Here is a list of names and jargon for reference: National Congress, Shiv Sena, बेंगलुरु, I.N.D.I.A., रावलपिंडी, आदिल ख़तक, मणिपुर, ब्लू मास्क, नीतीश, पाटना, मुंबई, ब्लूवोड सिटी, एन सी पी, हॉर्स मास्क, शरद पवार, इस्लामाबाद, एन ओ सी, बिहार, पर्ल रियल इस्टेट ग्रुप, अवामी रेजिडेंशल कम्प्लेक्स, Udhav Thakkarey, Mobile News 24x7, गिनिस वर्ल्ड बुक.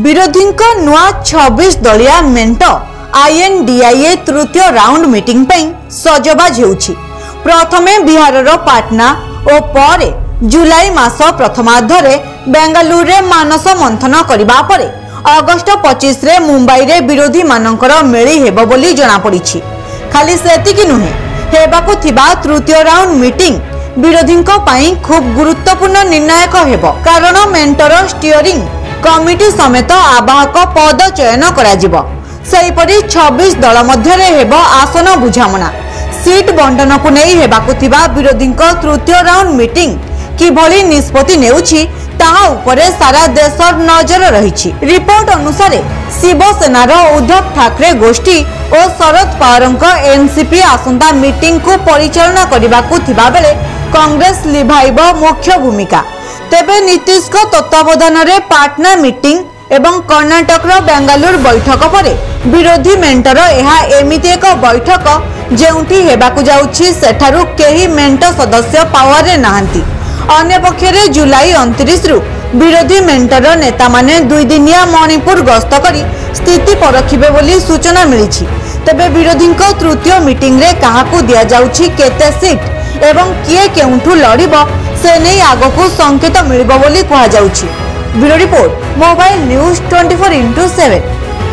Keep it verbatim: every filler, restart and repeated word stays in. विरोधींक नुआ छब्बीस दलिया मेंट I N D I A तृतीय राउंड मीटिंग सजबाज होउछि। प्रथमे बिहारर पाटना और परे जुलाई मास प्रथमार्धरे बेंगलुरु रे मानस मंथन करिबा परे अगस्त पच्चीस रे मुंबई रे विरोधी मानकर मेली हेबो बोली जणा पड़िछि। खाली सेतिकी नुहे हेबाकु थिबा तृतीय राउंड मीटिंग विरोधींक पई खूब गुरुत्वपूर्ण निर्णायक हेबो, कारण मेंटर स्टीयरिंग कमिटी समेत आवाहक पद चयन करा जिवो। सेहिपरि छब्बीस दल मध्य हेबो आसन बुझामणा। सीट बंटन को नहीं हेबाकु थिबा विरोधींक तृतीय राउंड मीटिंग किभली निष्पत्ति नेउछि ताहा उपरे सारा देशर नजर रहिछि। रिपोर्ट अनुसार शिवसेनार उद्धव ठाकरे गोष्ठी और शरद पवारंक एन सी पी आसंता मीटिंग को परिचालना करबाकु थिबा बेले कांग्रेस लिभाइब मुख्य भूमिका। तेबे नीतीश को तत्वावधान रे पाटना मीटिंग एवं कर्णाटक बेंगलुरु बैठक पर विरोधी मेंटर यह एमिति एक बैठक जेउठी हेबाकु जाउछि सेठारु केही मेंट सदस्य पावर रे नाहंती। अन्य पक्षरे जुलाई उनतीस रु विरोधी मेंटर नेता माने दुई दिनिया मणिपुर गस्त करी स्थिति परखिबे बोली सूचना मिलिछि। तबे विरोधींक तृतीय मीटिंग रे काहाकु दिया जाउछि केते सीट एवं किए केउठु लड़िबो से नै आगकु संकेत मिलिबो बोली कहा जाउछि। Bureau report mobile news twenty four into seven.